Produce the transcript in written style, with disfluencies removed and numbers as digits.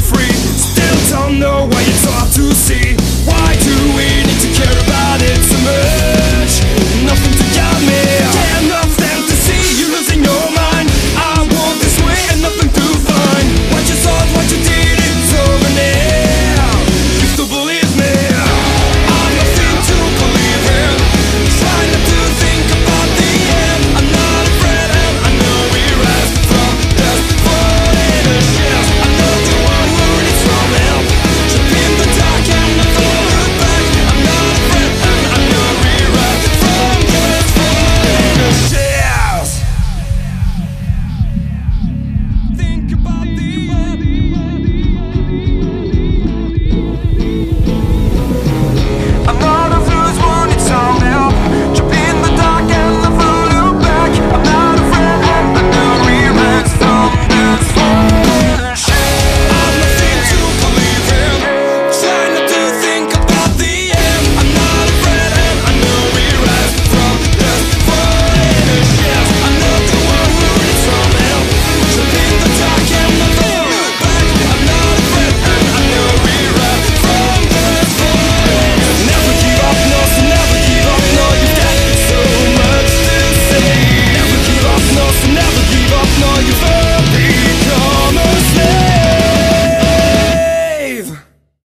free. Still don't know why you talk to